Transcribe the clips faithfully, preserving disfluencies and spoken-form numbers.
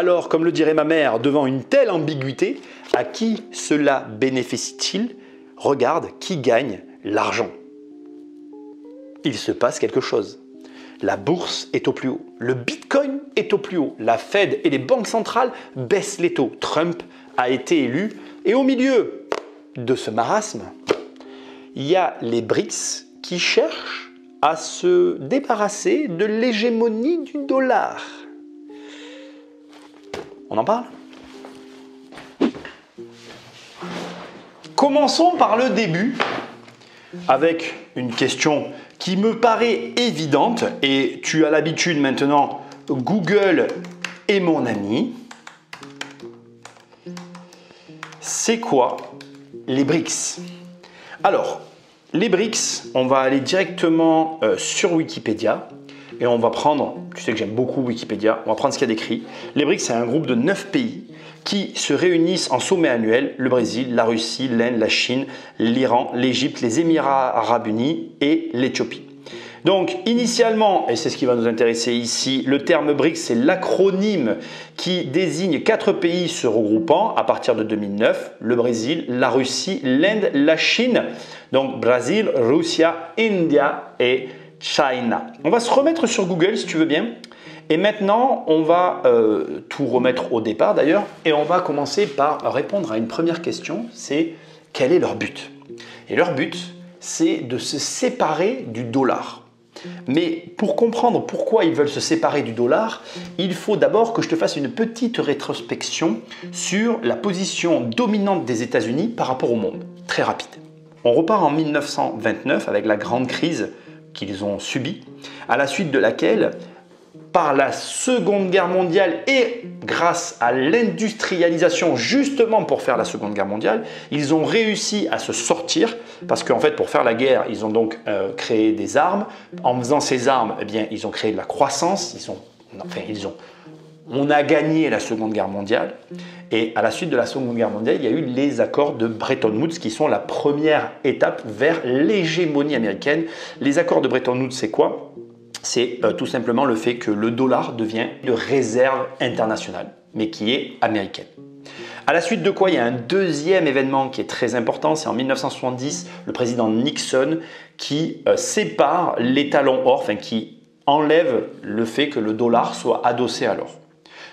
Alors, comme le dirait ma mère, devant une telle ambiguïté, à qui cela bénéficie-t-il? Regarde qui gagne l'argent. Il se passe quelque chose. La bourse est au plus haut. Le bitcoin est au plus haut. La Fed et les banques centrales baissent les taux. Trump a été élu. Et au milieu de ce marasme, il y a les BRICS qui cherchent à se débarrasser de l'hégémonie du dollar. On en parle? Commençons par le début, avec une question qui me paraît évidente, et tu as l'habitude maintenant, Google est mon ami. C'est quoi les BRICS? Alors, les BRICS, on va aller directement euh, sur Wikipédia, et on va prendre, tu sais que j'aime beaucoup Wikipédia, on va prendre ce qu'il y a d'écrit. Les BRICS, c'est un groupe de neuf pays qui se réunissent en sommet annuel, le Brésil, la Russie, l'Inde, la Chine, l'Iran, l'Égypte, les Émirats arabes unis et l'Éthiopie. Donc initialement, et c'est ce qui va nous intéresser ici, le terme BRICS, c'est l'acronyme qui désigne quatre pays se regroupant à partir de deux mille neuf, le Brésil, la Russie, l'Inde, la Chine, donc Brésil, Russie, India et China. On va se remettre sur Google si tu veux bien. Et maintenant, on va euh, tout remettre au départ d'ailleurs. Et on va commencer par répondre à une première question. C'est quel est leur but? Et leur but, c'est de se séparer du dollar. Mais pour comprendre pourquoi ils veulent se séparer du dollar, il faut d'abord que je te fasse une petite rétrospection sur la position dominante des États-Unis par rapport au monde. Très rapide. On repart en mille neuf cent vingt-neuf avec la grande crise qu'ils ont subi, à la suite de laquelle, par la Seconde Guerre mondiale et grâce à l'industrialisation justement pour faire la Seconde Guerre mondiale, ils ont réussi à se sortir parce qu'en fait pour faire la guerre, ils ont donc euh, créé des armes. En faisant ces armes, eh bien, ils ont créé de la croissance. Ils ont, enfin, ils ont, on a gagné la Seconde Guerre mondiale et à la suite de la Seconde Guerre mondiale, il y a eu les accords de Bretton Woods qui sont la première étape vers l'hégémonie américaine. Les accords de Bretton Woods, c'est quoi? C'est euh, tout simplement le fait que le dollar devient une réserve internationale, mais qui est américaine. À la suite de quoi, il y a un deuxième événement qui est très important, c'est en mille neuf cent soixante-dix, le président Nixon qui euh, sépare les talons or, enfin qui enlève le fait que le dollar soit adossé à l'or.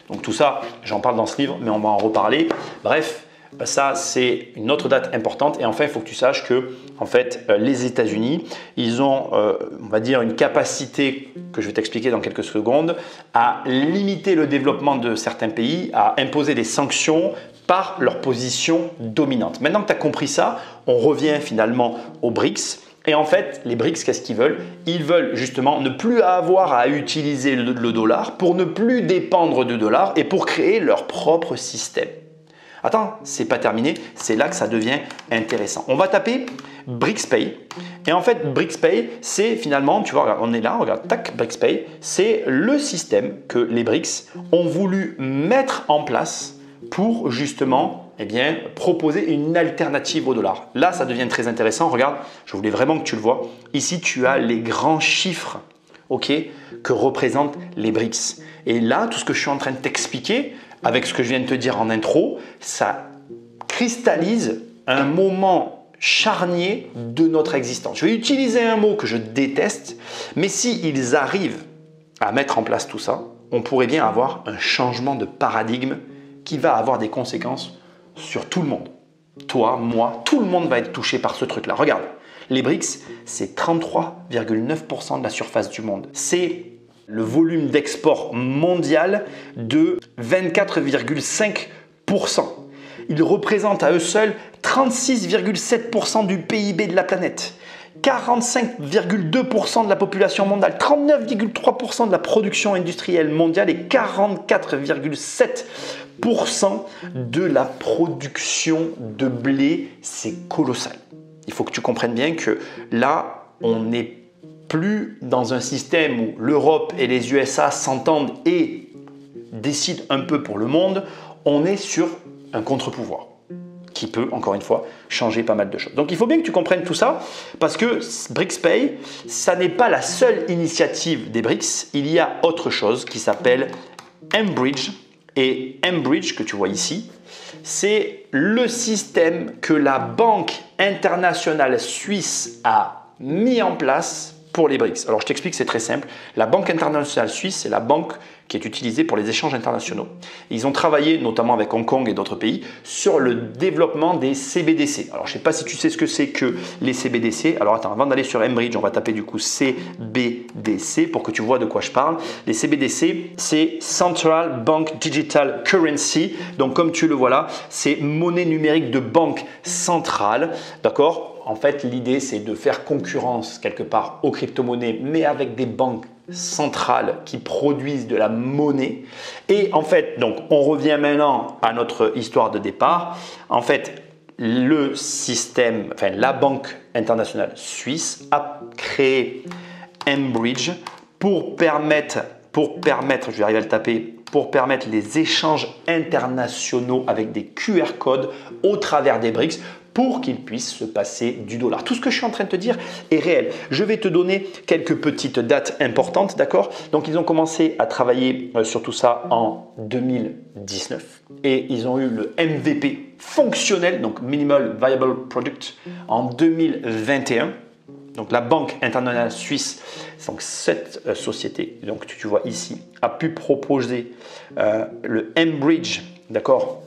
Donc tout ça, j'en parle dans ce livre, mais on va en reparler. Bref, ça c'est une autre date importante. Et enfin, il faut que tu saches que en fait, les États-Unis, ils ont, euh, on va dire, une capacité que je vais t'expliquer dans quelques secondes, à limiter le développement de certains pays, à imposer des sanctions par leur position dominante. Maintenant que tu as compris ça, on revient finalement aux BRICS. Et en fait, les BRICS, qu'est-ce qu'ils veulent? Ils veulent justement ne plus avoir à utiliser le dollar pour ne plus dépendre du dollar et pour créer leur propre système. Attends, c'est pas terminé, c'est là que ça devient intéressant. On va taper BRICS Pay. Et en fait, BRICS Pay, c'est finalement, tu vois, on est là, regarde, tac, BRICS Pay, c'est le système que les BRICS ont voulu mettre en place pour justement, eh bien, proposer une alternative au dollar. Là, ça devient très intéressant. Regarde, je voulais vraiment que tu le vois. Ici, tu as les grands chiffres, ok, que représentent les BRICS. Et là, tout ce que je suis en train de t'expliquer, avec ce que je viens de te dire en intro, ça cristallise un moment charnier de notre existence. Je vais utiliser un mot que je déteste, mais s'ils arrivent à mettre en place tout ça, on pourrait bien avoir un changement de paradigme qui va avoir des conséquences sur tout le monde. Toi, moi, tout le monde va être touché par ce truc-là. Regarde, les BRICS, c'est trente-trois virgule neuf pour cent de la surface du monde. C'est le volume d'export mondial de vingt-quatre virgule cinq pour cent. Ils représentent à eux seuls trente-six virgule sept pour cent du P I B de la planète, quarante-cinq virgule deux pour cent de la population mondiale, trente-neuf virgule trois pour cent de la production industrielle mondiale et quarante-quatre virgule sept pour cent de la production de blé. C'est colossal. Il faut que tu comprennes bien que là, on est plus dans un système où l'Europe et les U S A s'entendent et décident un peu pour le monde, on est sur un contre-pouvoir qui peut, encore une fois, changer pas mal de choses. Donc il faut bien que tu comprennes tout ça parce que BRICS Pay, ça n'est pas la seule initiative des BRICS. Il y a autre chose qui s'appelle mBridge Et mBridge, que tu vois ici, c'est le système que la Banque internationale suisse a mis en place pour les BRICS. Alors je t'explique, c'est très simple. La Banque internationale suisse, c'est la banque qui est utilisée pour les échanges internationaux. Ils ont travaillé, notamment avec Hong Kong et d'autres pays, sur le développement des C B D C. Alors je ne sais pas si tu sais ce que c'est que les C B D C. Alors attends, avant d'aller sur mBridge, on va taper du coup C B D C pour que tu vois de quoi je parle. Les C B D C, c'est Central Bank Digital Currency. Donc comme tu le vois là, c'est monnaie numérique de banque centrale, d'accord ? En fait, l'idée, c'est de faire concurrence quelque part aux crypto-monnaies, mais avec des banques centrales qui produisent de la monnaie. Et en fait, donc, on revient maintenant à notre histoire de départ. En fait, le système, enfin, la Banque internationale suisse a créé mBridge pour permettre, pour permettre, je vais arriver à le taper, pour permettre les échanges internationaux avec des Q R codes au travers des BRICS, pour qu'il puisse se passer du dollar. Tout ce que je suis en train de te dire est réel. Je vais te donner quelques petites dates importantes, d'accord? Donc, ils ont commencé à travailler sur tout ça en deux mille dix-neuf et ils ont eu le M V P fonctionnel, donc Minimal Viable Product, en deux mille vingt et un. Donc, la Banque internationale suisse, donc cette société, donc tu vois ici, a pu proposer euh, le mBridge, d'accord,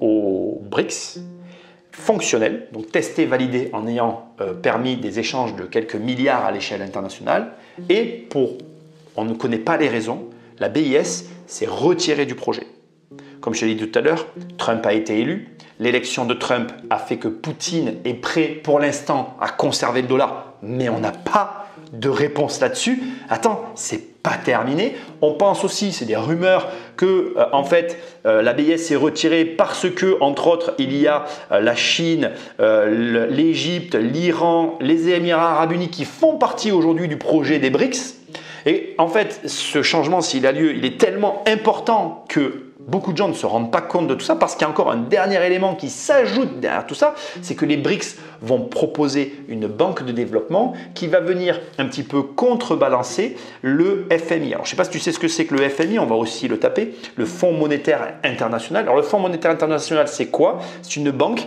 aux BRICS, fonctionnel, donc testé, validé en ayant euh, permis des échanges de quelques milliards à l'échelle internationale. Et pour, on ne connaît pas les raisons, la B I S s'est retirée du projet. Comme je l'ai dit tout à l'heure, Trump a été élu. L'élection de Trump a fait que Poutine est prêt pour l'instant à conserver le dollar, mais on n'a pas de réponse là-dessus. Attends, c'est pas terminé. On pense aussi, c'est des rumeurs, que euh, en fait euh, la B I S s'est retirée parce que, entre autres, il y a euh, la Chine, euh, l'Égypte, l'Iran, les Émirats arabes unis qui font partie aujourd'hui du projet des BRICS. Et en fait, ce changement, s'il a lieu, il est tellement important que beaucoup de gens ne se rendent pas compte de tout ça, parce qu'il y a encore un dernier élément qui s'ajoute derrière tout ça, c'est que les BRICS vont proposer une banque de développement qui va venir un petit peu contrebalancer le F M I. Alors, je ne sais pas si tu sais ce que c'est que le F M I, on va aussi le taper, le Fonds monétaire international. Alors, le Fonds monétaire international, c'est quoi? C'est une banque,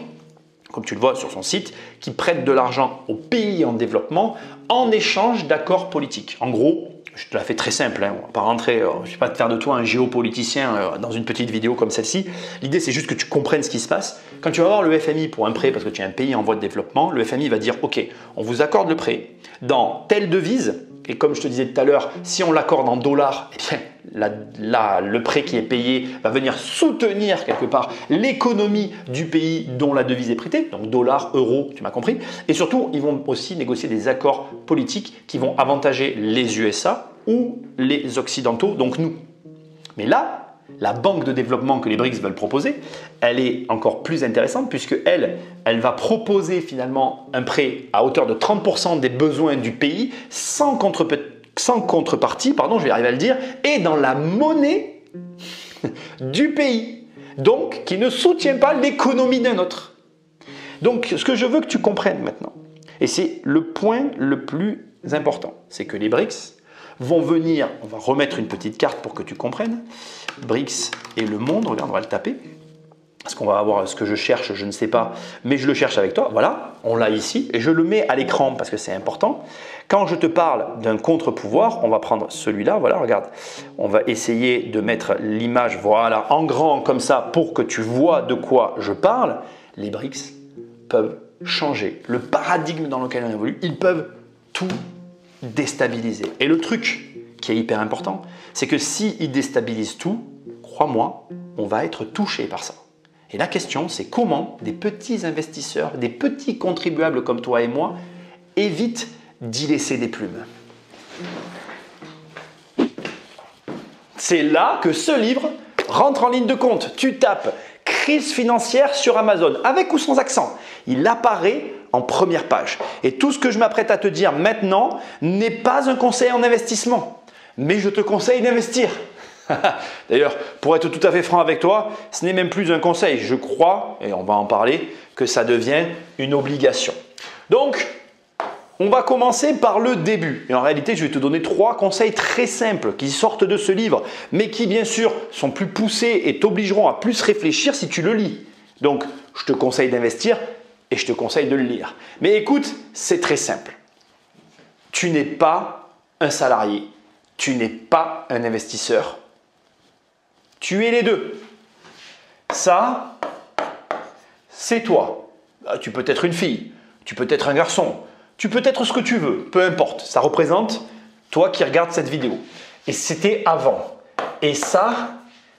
comme tu le vois sur son site, qui prête de l'argent aux pays en développement en échange d'accords politiques. En gros, je te la fais très simple, hein, on va pas rentrer, euh, je ne vais pas te faire de toi un géopoliticien euh, dans une petite vidéo comme celle-ci. L'idée, c'est juste que tu comprennes ce qui se passe. Quand tu vas voir le F M I pour un prêt, parce que tu es un pays en voie de développement, le F M I va dire « Ok, on vous accorde le prêt dans telle devise ». Et comme je te disais tout à l'heure, si on l'accorde en dollars, eh bien, la, la, le prêt qui est payé va venir soutenir quelque part l'économie du pays dont la devise est prêtée, donc dollars, euros, tu m'as compris. Et surtout, ils vont aussi négocier des accords politiques qui vont avantager les U S A ou les Occidentaux, donc nous. Mais là, la banque de développement que les BRICS veulent proposer, elle est encore plus intéressante puisque elle, elle va proposer finalement un prêt à hauteur de trente pour cent des besoins du pays sans, contre, sans contrepartie, pardon, je vais arriver à le dire, et dans la monnaie du pays, donc qui ne soutient pas l'économie d'un autre. Donc ce que je veux que tu comprennes maintenant, et c'est le point le plus important, c'est que les BRICS vont venir, on va remettre une petite carte pour que tu comprennes, BRICS et le monde, regarde, on va le taper, parce qu'on va avoir ce que je cherche, je ne sais pas, mais je le cherche avec toi, voilà, on l'a ici, et je le mets à l'écran parce que c'est important. Quand je te parle d'un contre-pouvoir, on va prendre celui-là, voilà, regarde, on va essayer de mettre l'image, voilà, en grand comme ça, pour que tu vois de quoi je parle. Les BRICS peuvent changer le paradigme dans lequel on évolue, ils peuvent tout déstabiliser. Et le truc qui est hyper important, c'est que s'ils déstabilisent tout, crois-moi, on va être touché par ça. Et la question, c'est comment des petits investisseurs, des petits contribuables comme toi et moi, évitent d'y laisser des plumes. C'est là que ce livre rentre en ligne de compte. Tu tapes « Crise financière sur Amazon » avec ou sans accent. Il apparaît en première page. Et tout ce que je m'apprête à te dire maintenant n'est pas un conseil en investissement, mais je te conseille d'investir. D'ailleurs, pour être tout à fait franc avec toi, ce n'est même plus un conseil. Je crois, et on va en parler, que ça devient une obligation. Donc, On va commencer par le début. Et en réalité, je vais te donner trois conseils très simples qui sortent de ce livre, mais qui bien sûr sont plus poussés et t'obligeront à plus réfléchir si tu le lis. Donc, je te conseille d'investir et je te conseille de le lire. Mais écoute, c'est très simple. Tu n'es pas un salarié, tu n'es pas un investisseur. Tu es les deux. Ça, c'est toi. Tu peux être une fille, tu peux être un garçon, tu peux être ce que tu veux, peu importe. Ça représente toi qui regardes cette vidéo. Et c'était avant. Et ça,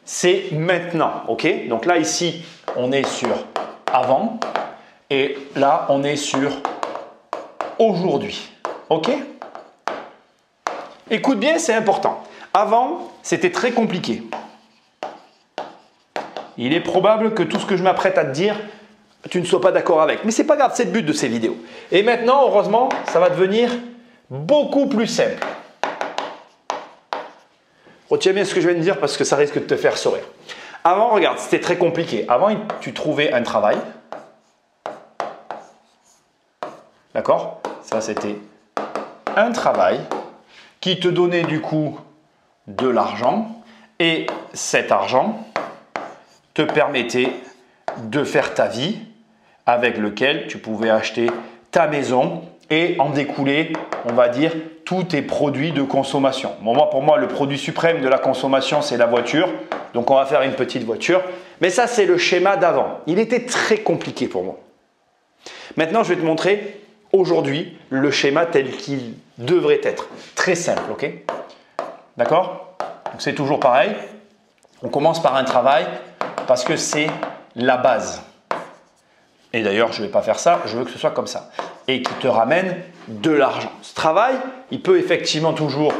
c'est maintenant. Ok ? Donc là, ici, on est sur avant. Et là, on est sur aujourd'hui. Ok ? Écoute bien, c'est important. Avant, c'était très compliqué. Il est probable que tout ce que je m'apprête à te dire, tu ne sois pas d'accord avec. Mais c'est pas grave, c'est le but de ces vidéos. Et maintenant, heureusement, ça va devenir beaucoup plus simple. Retiens bien ce que je viens de dire parce que ça risque de te faire sourire. Avant, regarde, c'était très compliqué. Avant, tu trouvais un travail. D'accord ? Ça, c'était un travail qui te donnait du coup de l'argent. Et cet argent te permettait de faire ta vie avec lequel tu pouvais acheter ta maison et en découler, on va dire, tous tes produits de consommation. Bon, moi, pour moi, le produit suprême de la consommation, c'est la voiture. Donc, on va faire une petite voiture. Mais ça, c'est le schéma d'avant. Il était très compliqué pour moi. Maintenant, je vais te montrer aujourd'hui le schéma tel qu'il devrait être. Très simple, ok? D'accord? Donc, c'est toujours pareil. On commence par un travail parce que c'est la base. Et d'ailleurs, je ne vais pas faire ça, je veux que ce soit comme ça. Et qui te ramène de l'argent. Ce travail, il peut effectivement toujours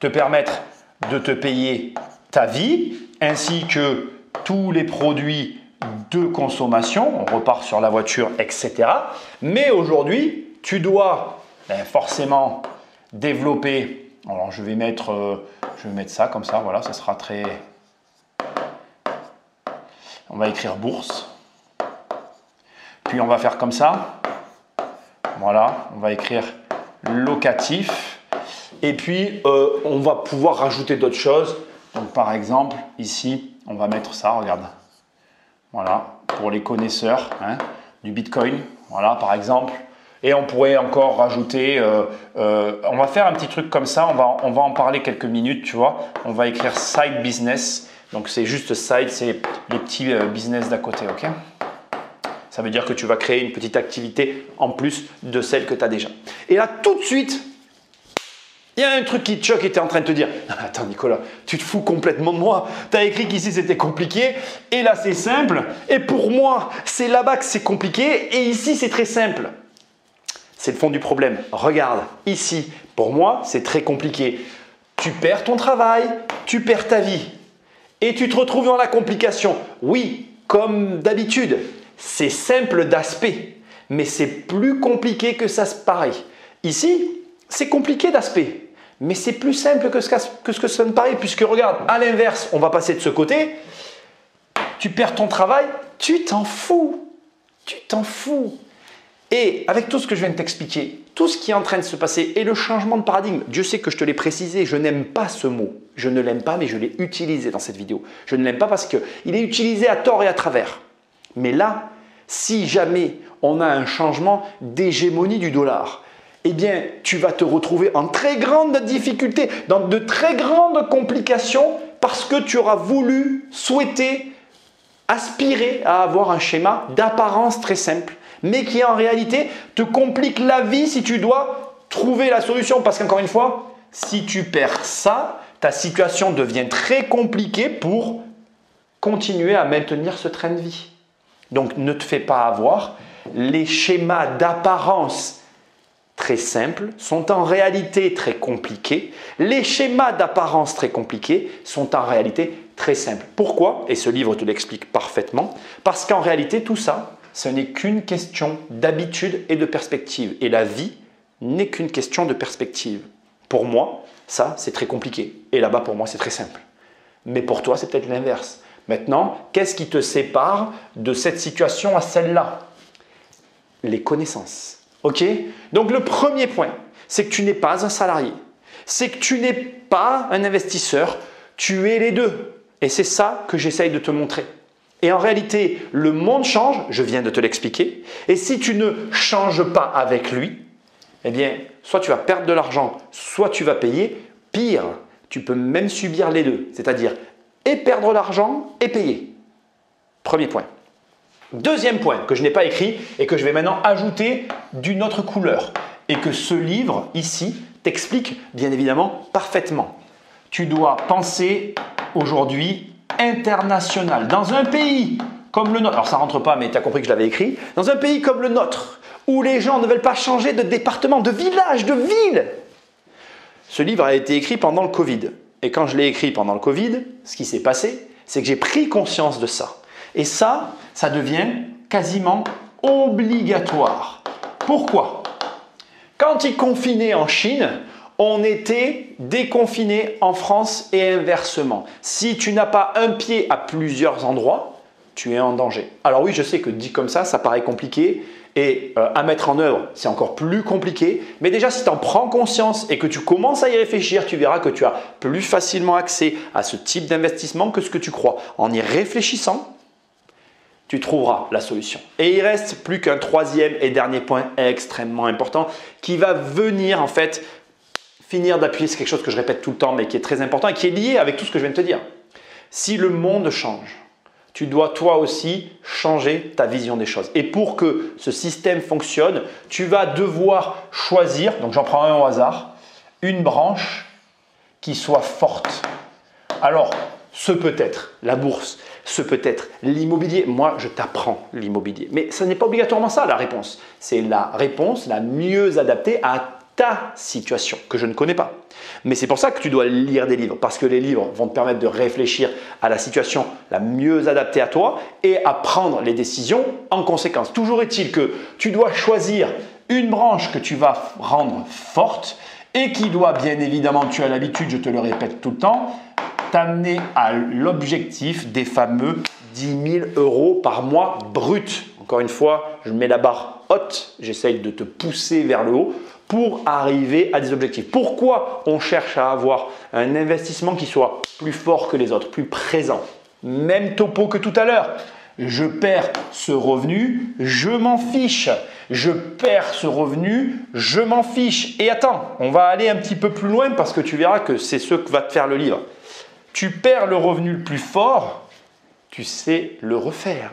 te permettre de te payer ta vie, ainsi que tous les produits de consommation. On repart sur la voiture, et cetera. Mais aujourd'hui, tu dois ben, forcément développer. Alors, je vais mettre, euh, je vais mettre ça comme ça. Voilà, ça sera très... On va écrire bourse, puis on va faire comme ça, voilà, on va écrire locatif, et puis euh, on va pouvoir rajouter d'autres choses. Donc par exemple, ici, on va mettre ça, regarde, voilà, pour les connaisseurs hein, du Bitcoin, voilà par exemple, et on pourrait encore rajouter, euh, euh, on va faire un petit truc comme ça, on va, on va en parler quelques minutes, tu vois, on va écrire side business. Donc, c'est juste side, c'est les petits business d'à côté, ok? Ça veut dire que tu vas créer une petite activité en plus de celle que tu as déjà. Et là, tout de suite, il y a un truc qui te choque et tu es en train de te dire « Attends Nicolas, tu te fous complètement de moi. Tu as écrit qu'ici, c'était compliqué et là, c'est simple. Et pour moi, c'est là-bas que c'est compliqué et ici, c'est très simple. » C'est le fond du problème. Regarde, ici, pour moi, c'est très compliqué. Tu perds ton travail, tu perds ta vie. Et tu te retrouves dans la complication. Oui, comme d'habitude, c'est simple d'aspect, mais c'est plus compliqué que ça se paraît. Ici, c'est compliqué d'aspect, mais c'est plus simple que ce que ça ne paraît, puisque regarde, à l'inverse, on va passer de ce côté. Tu perds ton travail, tu t'en fous, tu t'en fous. Et avec tout ce que je viens de t'expliquer, tout ce qui est en train de se passer et le changement de paradigme, Dieu sait que je te l'ai précisé, je n'aime pas ce mot. Je ne l'aime pas, mais je l'ai utilisé dans cette vidéo. Je ne l'aime pas parce qu'il est utilisé à tort et à travers. Mais là, si jamais on a un changement d'hégémonie du dollar, eh bien, tu vas te retrouver en très grande difficulté, dans de très grandes complications parce que tu auras voulu, souhaité, aspirer à avoir un schéma d'apparence très simple, mais qui en réalité te complique la vie si tu dois trouver la solution. Parce qu'encore une fois, si tu perds ça, ta situation devient très compliquée pour continuer à maintenir ce train de vie. Donc ne te fais pas avoir. Les schémas d'apparence très simples sont en réalité très compliqués. Les schémas d'apparence très compliqués sont en réalité très simples. Pourquoi? Et ce livre te l'explique parfaitement. Parce qu'en réalité, tout ça, ce n'est qu'une question d'habitude et de perspective. Et la vie n'est qu'une question de perspective. Pour moi, ça, c'est très compliqué. Et là-bas, pour moi, c'est très simple. Mais pour toi, c'est peut-être l'inverse. Maintenant, qu'est-ce qui te sépare de cette situation à celle-là? Les connaissances. Ok? Donc le premier point, c'est que tu n'es pas un salarié. C'est que tu n'es pas un investisseur. Tu es les deux. Et c'est ça que j'essaye de te montrer. Et en réalité, le monde change, je viens de te l'expliquer. Et si tu ne changes pas avec lui, eh bien, soit tu vas perdre de l'argent, soit tu vas payer. Pire, tu peux même subir les deux, c'est-à-dire et perdre l'argent et payer. Premier point. Deuxième point que je n'ai pas écrit et que je vais maintenant ajouter d'une autre couleur et que ce livre ici t'explique bien évidemment parfaitement. Tu dois penser aujourd'hui international. Dans un pays comme le nôtre, alors ça rentre pas mais tu as compris que je l'avais écrit, dans un pays comme le nôtre où les gens ne veulent pas changer de département, de village, de ville. Ce livre a été écrit pendant le Covid. Et quand je l'ai écrit pendant le Covid, ce qui s'est passé, c'est que j'ai pris conscience de ça. Et ça, ça devient quasiment obligatoire. Pourquoi? Quand ils confinaient en Chine, on était déconfiné en France et inversement. Si tu n'as pas un pied à plusieurs endroits, tu es en danger. Alors oui, je sais que dit comme ça, ça paraît compliqué et euh, à mettre en œuvre, c'est encore plus compliqué. Mais déjà, si tu en prends conscience et que tu commences à y réfléchir, tu verras que tu as plus facilement accès à ce type d'investissement que ce que tu crois. En y réfléchissant, tu trouveras la solution. Et il reste plus qu'un troisième et dernier point extrêmement important qui va venir en fait finir d'appuyer. C'est quelque chose que je répète tout le temps mais qui est très important et qui est lié avec tout ce que je viens de te dire. Si le monde change, tu dois toi aussi changer ta vision des choses. Et pour que ce système fonctionne, tu vas devoir choisir, donc j'en prends un au hasard, une branche qui soit forte. Alors, ce peut être la bourse, ce peut être l'immobilier. Moi, je t'apprends l'immobilier. Mais ce n'est pas obligatoirement ça la réponse. C'est la réponse la mieux adaptée à ta situation que je ne connais pas. Mais c'est pour ça que tu dois lire des livres parce que les livres vont te permettre de réfléchir à la situation la mieux adaptée à toi et à prendre les décisions en conséquence. Toujours est-il que tu dois choisir une branche que tu vas rendre forte et qui doit bien évidemment, tu as l'habitude, je te le répète tout le temps, t'amener à l'objectif des fameux dix mille euros par mois brut. Encore une fois, je mets la barre haute, j'essaye de te pousser vers le haut pour arriver à des objectifs. Pourquoi on cherche à avoir un investissement qui soit plus fort que les autres, plus présent? Même topo que tout à l'heure. Je perds ce revenu, je m'en fiche. Je perds ce revenu, je m'en fiche. Et attends, on va aller un petit peu plus loin parce que tu verras que c'est ce que va te faire le livre. Tu perds le revenu le plus fort, tu sais le refaire.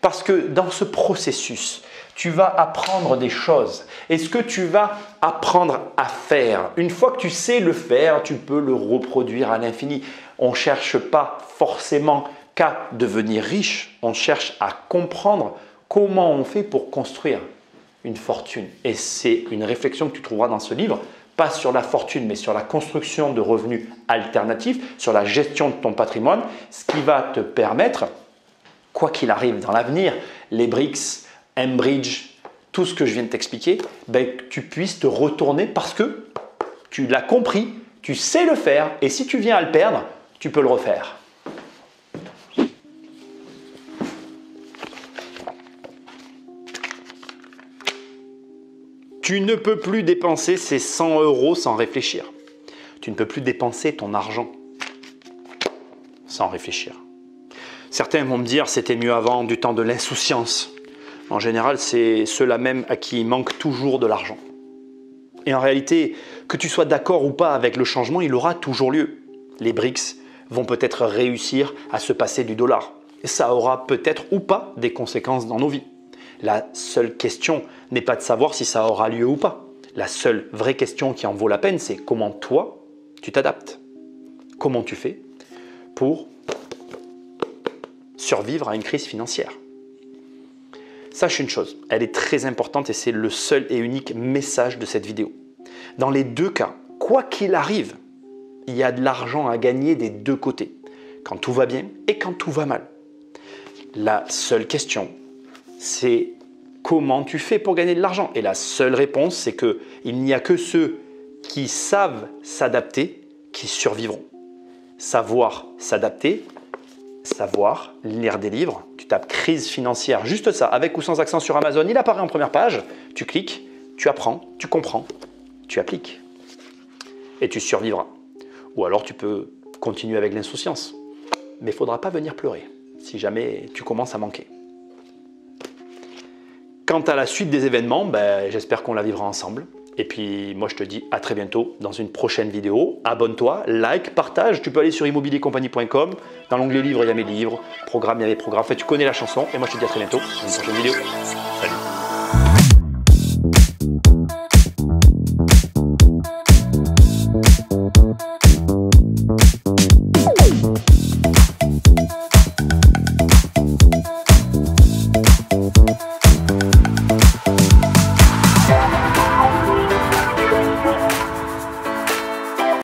Parce que dans ce processus, tu vas apprendre des choses. Et ce que tu vas apprendre à faire, une fois que tu sais le faire, tu peux le reproduire à l'infini. On ne cherche pas forcément qu'à devenir riche, on cherche à comprendre comment on fait pour construire une fortune. Et c'est une réflexion que tu trouveras dans ce livre, pas sur la fortune, mais sur la construction de revenus alternatifs, sur la gestion de ton patrimoine, ce qui va te permettre, quoi qu'il arrive dans l'avenir, les BRICS, mBridge, tout ce que je viens de t'expliquer, ben, que tu puisses te retourner parce que tu l'as compris, tu sais le faire et si tu viens à le perdre, tu peux le refaire. Tu ne peux plus dépenser ces cent euros sans réfléchir. Tu ne peux plus dépenser ton argent sans réfléchir. Certains vont me dire c'était mieux avant, du temps de l'insouciance. En général, c'est ceux-là même à qui il manque toujours de l'argent. Et en réalité, que tu sois d'accord ou pas avec le changement, il aura toujours lieu. Les BRICS vont peut-être réussir à se passer du dollar. Et ça aura peut-être ou pas des conséquences dans nos vies. La seule question n'est pas de savoir si ça aura lieu ou pas. La seule vraie question qui en vaut la peine, c'est comment toi, tu t'adaptes. Comment tu fais pour survivre à une crise financière. Sache une chose, elle est très importante et c'est le seul et unique message de cette vidéo. Dans les deux cas, quoi qu'il arrive, il y a de l'argent à gagner des deux côtés, quand tout va bien et quand tout va mal. La seule question, c'est comment tu fais pour gagner de l'argent. Et la seule réponse, c'est qu'il n'y a que ceux qui savent s'adapter qui survivront. Savoir s'adapter, savoir lire des livres, tu tapes crise financière, juste ça, avec ou sans accent sur Amazon, il apparaît en première page, tu cliques, Tu apprends, tu comprends, tu appliques et tu survivras. Ou alors tu peux continuer avec l'insouciance. Mais il ne faudra pas venir pleurer si jamais tu commences à manquer. Quant à la suite des événements, ben, j'espère qu'on la vivra ensemble. Et puis moi je te dis à très bientôt dans une prochaine vidéo. Abonne-toi, like, partage. Tu peux aller sur immobilier compagnie point com. Dans l'onglet livres, il y a mes livres. Programme, il y a mes programmes. Enfin, tu connais la chanson. Et moi je te dis à très bientôt dans une prochaine vidéo. Salut.